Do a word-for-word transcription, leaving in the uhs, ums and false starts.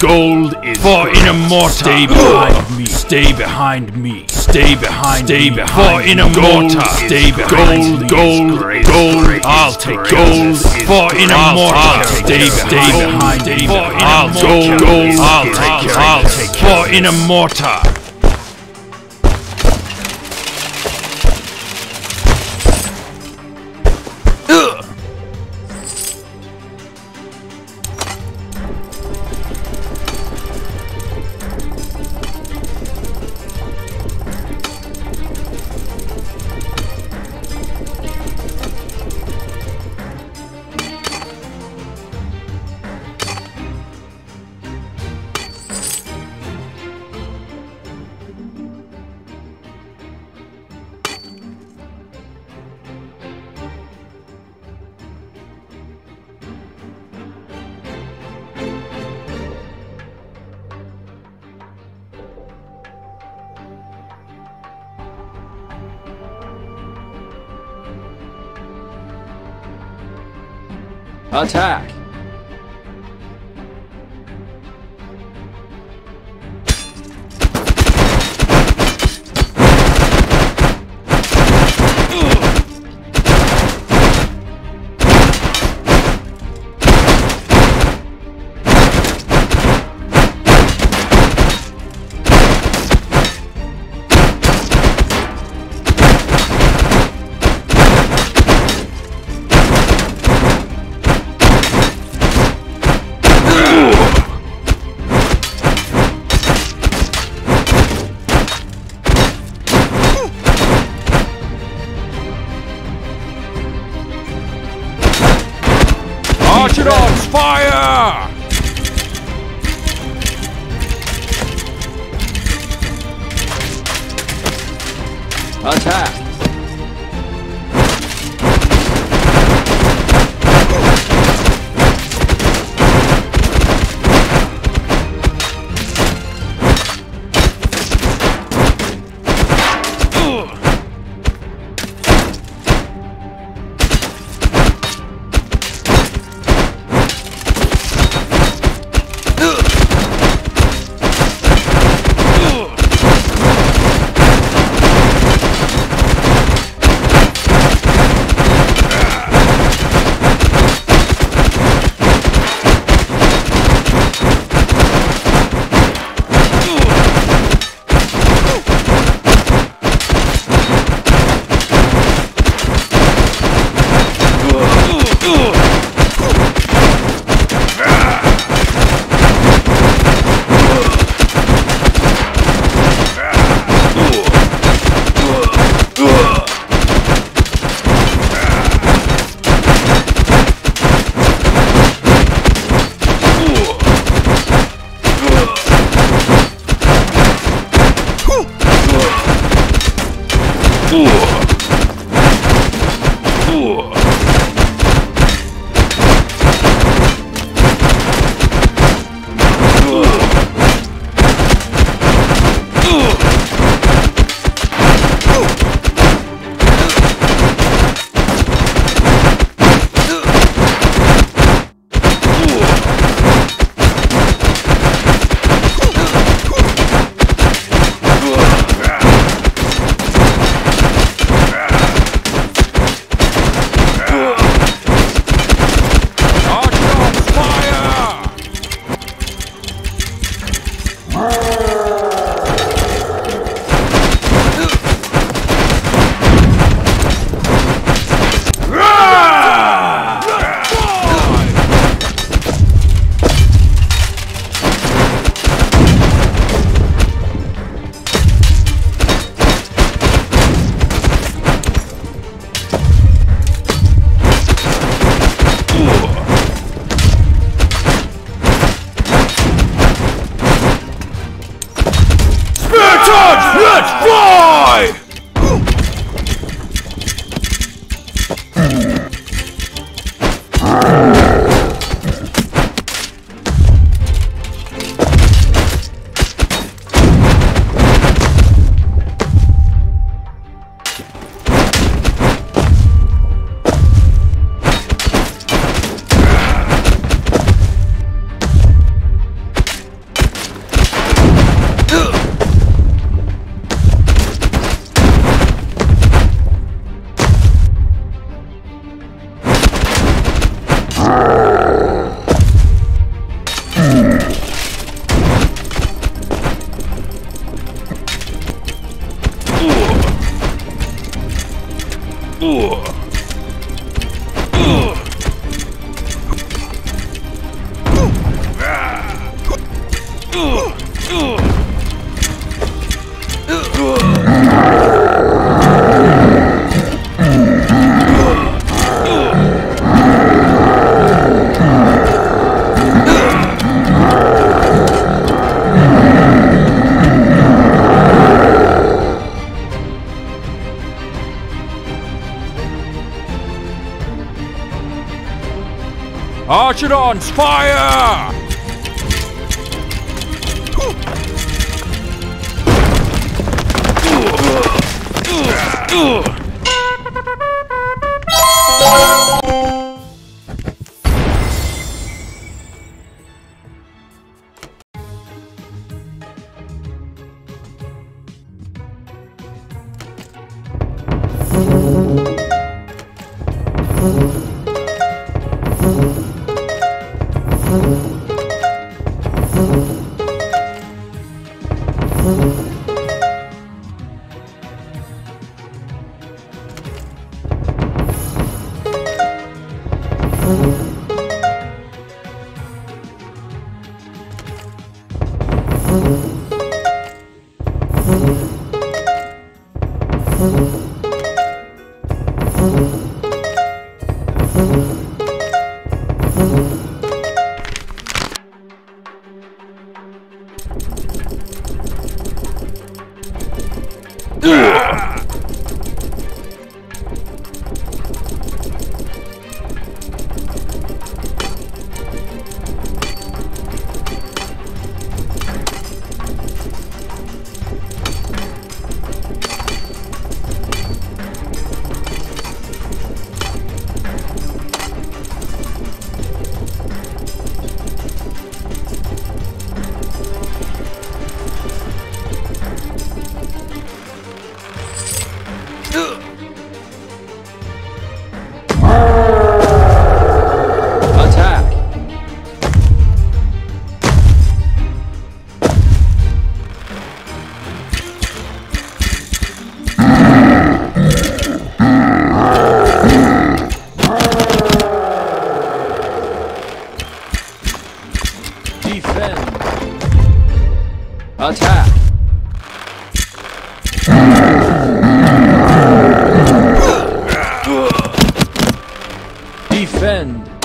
Gold is for in a mortar. Stay behind me. Stay behind me. Stay behind. Stay behind. For in a mortar. Stay behind. Gold, gold, gold. I'll take gold. For in a mortar. Stay behind. Stay behind. I'll gold, gold. I'll take. I'll take. For in a mortar. Attack! Archidon's fire! Attack! Archidon's fire! Attack! Defend!